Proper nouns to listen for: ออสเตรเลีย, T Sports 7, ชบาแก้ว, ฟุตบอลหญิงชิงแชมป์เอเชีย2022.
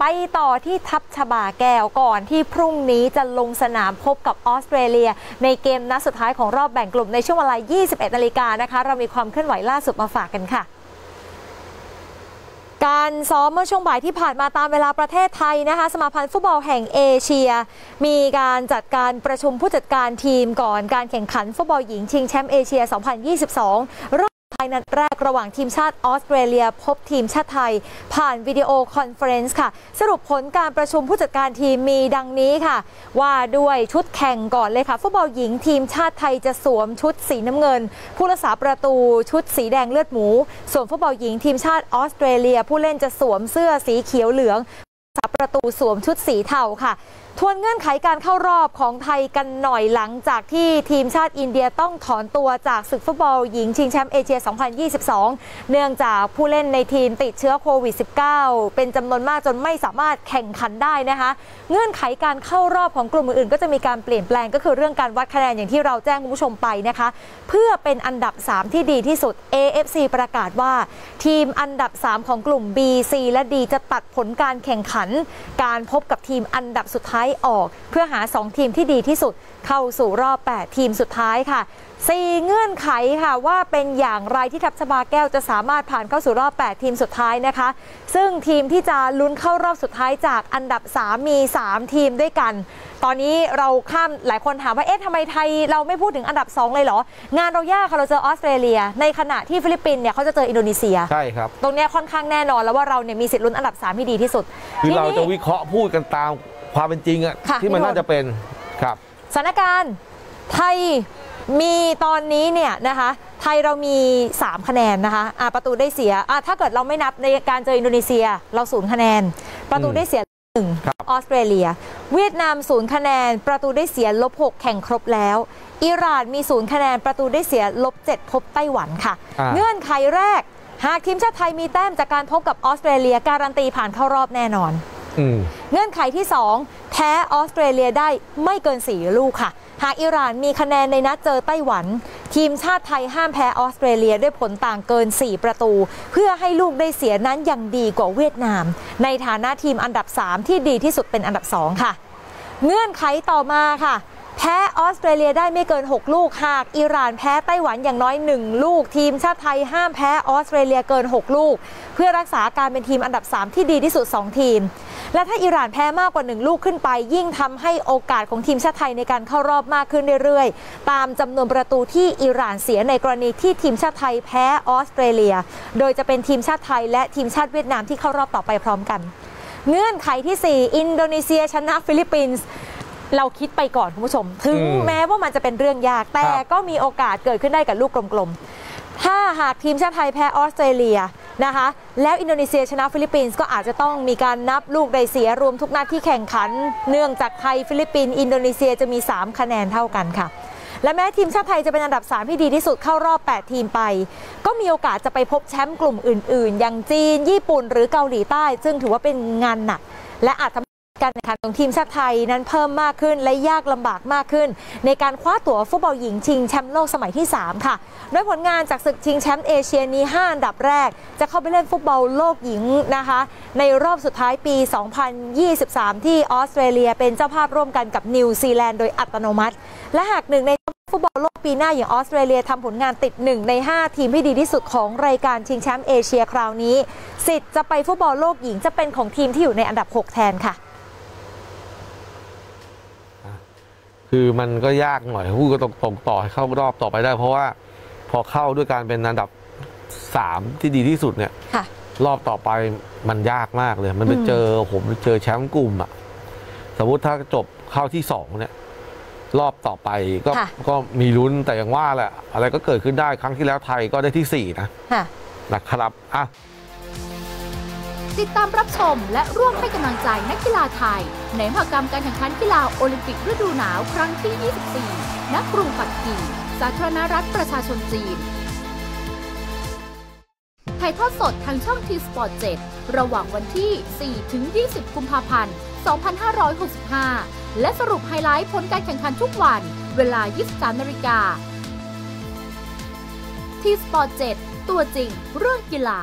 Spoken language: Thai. ไปต่อที่ทัพชบาแก้วก่อนที่พรุ่งนี้จะลงสนามพบกับออสเตรเลียในเกมนัดสุดท้ายของรอบแบ่งกลุ่มในช่วงเวลา 21 นาฬิกานะคะเรามีความเคลื่อนไหวล่าสุดมาฝากกันค่ะการซ้อมเมื่อช่วงบ่ายที่ผ่านมาตามเวลาประเทศไทยนะคะสมาพันธ์ฟุตบอลแห่งเอเชียมีการจัดการประชุมผู้จัดการทีมก่อนการแข่งขันฟุตบอลหญิงชิงแชมป์เอเชีย 2022นัดแรกระหว่างทีมชาติออสเตรเลียพบทีมชาติไทยผ่านวิดีโอคอนเฟอเรนซ์ค่ะสรุปผลการประชุมผู้จัดการทีมมีดังนี้ค่ะว่าด้วยชุดแข่งก่อนเลยค่ะฟุตบอลหญิงทีมชาติไทยจะสวมชุดสีน้ำเงินผู้รักษาประตูชุดสีแดงเลือดหมูส่วนฟุตบอลหญิงทีมชาติออสเตรเลียผู้เล่นจะสวมเสื้อสีเขียวเหลืองผู้รักษาประตูสวมชุดสีเทาค่ะทวนเงื่อนไขการเข้ารอบของไทยกันหน่อยหลังจากที่ทีมชาติอินเดียต้องถอนตัวจากศึกฟุตบอลหญิงชิงแชมป์เอเชีย 2022 เนื่องจากผู้เล่นในทีมติดเชื้อโควิด -19 เป็นจำนวนมากจนไม่สามารถแข่งขันได้นะคะเงื่อนไขการเข้ารอบของกลุ่มอื่นๆก็จะมีการเปลี่ยนแปลงก็คือเรื่องการวัดคะแนนอย่างที่เราแจ้งคุณผู้ชมไปนะคะเพื่อเป็นอันดับ3ที่ดีที่สุด AFC ประกาศว่าทีมอันดับ3ของกลุ่ม B C และ D จะตัดผลการแข่งขันการพบกับทีมอันดับสุดท้ายออกเพื่อหา2ทีมที่ดีที่สุดเข้าสู่รอบ8ทีมสุดท้ายค่ะ4เงื่อนไขค่ะว่าเป็นอย่างไรที่ทัพชบาแก้วจะสามารถผ่านเข้าสู่รอบ8ทีมสุดท้ายนะคะซึ่งทีมที่จะลุ้นเข้ารอบสุดท้ายจากอันดับ3มี3ทีมด้วยกันตอนนี้เราข้ามหลายคนถามว่าเอ๊ะทำไมไทยเราไม่พูดถึงอันดับ2เลยเหรองานเรายากค่ะเราเจอออสเตรเลียในขณะที่ฟิลิปปินส์เนี่ยเขาจะเจออินโดนีเซียใช่ครับตรงนี้ค่อนข้างแน่นอนแล้วว่าเราเนี่ยมีสิทธิ์ลุ้นอันดับ3ที่ดีที่สุดคือเราจะวิเคราะห์พูดกันตามความเป็นจริงอะที่มันน่าจะเป็นครับสถานการณ์ไทยมีตอนนี้เนี่ยนะคะไทยเรามี3คะแนนนะคะประตูได้เสียถ้าเกิดเราไม่นับในการเจออินโดนีเซียเรา0คะแนนประตูได้เสีย1ออสเตรเลียเวียดนาม0คะแนนประตูได้เสีย-6แข่งครบแล้วอิหร่านมี0คะแนนประตูได้เสีย-7พบไต้หวันค่ะเงื่อนไขแรกหากทีมชาติไทยมีแต้มจากการพบกับออสเตรเลียการันตีผ่านเข้ารอบแน่นอนเงื่อนไขที่2แพ้ออสเตรเลียได้ไม่เกิน4ลูกค่ะหากอิหร่านมีคะแนนในนัดเจอไต้หวันทีมชาติไทยห้ามแพ้ออสเตรเลียด้วยผลต่างเกิน4ประตูเพื่อให้ลูกได้เสียนั้นยังดีกว่าเวียดนามในฐานะทีมอันดับ3ที่ดีที่สุดเป็นอันดับ2ค่ะเงื่อนไขต่อมาค่ะแพ้ออสเตรเลียได้ไม่เกิน6ลูกหากอิหร่านแพ้ไต้หวันอย่างน้อย1ลูกทีมชาติไทยห้ามแพ้ออสเตรเลียเกิน6ลูกเพื่อรักษาการเป็นทีมอันดับ3ที่ดีที่สุด2ทีมและถ้าอิหร่านแพ้มากกว่า1ลูกขึ้นไปยิ่งทำให้โอกาสของทีมชาติไทยในการเข้ารอบมากขึ้นเรื่อยๆตามจำนวนประตูที่อิหร่านเสียในกรณีที่ทีมชาติไทยแพ้ออสเตรเลียโดยจะเป็นทีมชาติไทยและทีมชาติเวียดนามที่เข้ารอบต่อไปพร้อมกันเงื่อนไขที่4อินโดนีเซียชนะฟิลิปปินส์เราคิดไปก่อนคุณผู้ชมถึงแม้ว่ามันจะเป็นเรื่องยากแต่ก็มีโอกาสเกิดขึ้นได้กับลูกกลมๆถ้าหากทีมชาติไทยแพ้ออสเตรเลียนะคะแล้วอินโดนีเซียชนะฟิลิปปินส์ก็อาจจะต้องมีการนับลูกได้เสียรวมทุกนัดที่แข่งขันเนื่องจากไทยฟิลิปปินส์อินโดนีเซียจะมี3คะแนนเท่ากันค่ะและแม้ทีมชาติไทยจะเป็นอันดับ3ที่ดีที่สุดเข้ารอบ8ทีมไปก็มีโอกาสจะไปพบแชมป์กลุ่มอื่นๆอย่างจีนญี่ปุ่นหรือเกาหลีใต้ซึ่งถือว่าเป็นงานหนักและอาจทำการแข่งขันของทีมชาติไทยนั้นเพิ่มมากขึ้นและยากลำบากมากขึ้นในการคว้าตั๋วฟุตบอลหญิงชิงแชมป์โลกสมัยที่3ค่ะโดยผลงานจากศึกชิงแชมป์เอเชียนี้5อันดับแรกจะเข้าไปเล่นฟุตบอลโลกหญิงนะคะในรอบสุดท้ายปี 2023 ที่ออสเตรเลียเป็นเจ้าภาพร่วมกันกับนิวซีแลนด์โดยอัตโนมัติและหากหนึ่งในฟุตบอลโลกปีหน้าอย่างออสเตรเลียทำผลงานติด1ใน5ทีมที่ดีที่สุดของรายการชิงแชมป์เอเชียคราวนี้สิทธิ์จะไปฟุตบอลโลกหญิงจะเป็นของทีมที่อยู่ในอันดับ6แทนค่ะคือมันก็ยากหน่อยพูดก็ตรงต่อให้เข้ารอบต่อไปได้เพราะว่าพอเข้าด้วยการเป็นอันดับ3ที่ดีที่สุดเนี่ยรอบต่อไปมันยากมากเลยมันไปเจอผมเจอแชมป์กลุ่มอะสมมติถ้าจบเข้าที่2เนี่ยรอบต่อไปก็มีลุ้นแต่อย่างว่าแหละอะไรก็เกิดขึ้นได้ครั้งที่แล้วไทยก็ได้ที่4นะครับติดตามรับชมและร่วมให้กำลังใจนักกีฬาไทยในมหกรรมการแข่งขันกีฬาโอลิมปิกฤดูหนาวครั้งที่ 24 ณ กรุงปักกิ่ง สาธารณรัฐประชาชนจีนถ่ายทอดสดทางช่อง T Sports 7 ระหว่างวันที่ 4-20 กุมภาพันธ์ 2565 และสรุปไฮไลท์ผลการแข่งขันทุกวันเวลา 23 นาฬิกา T Sports 7 ตัวจริงเรื่องกีฬา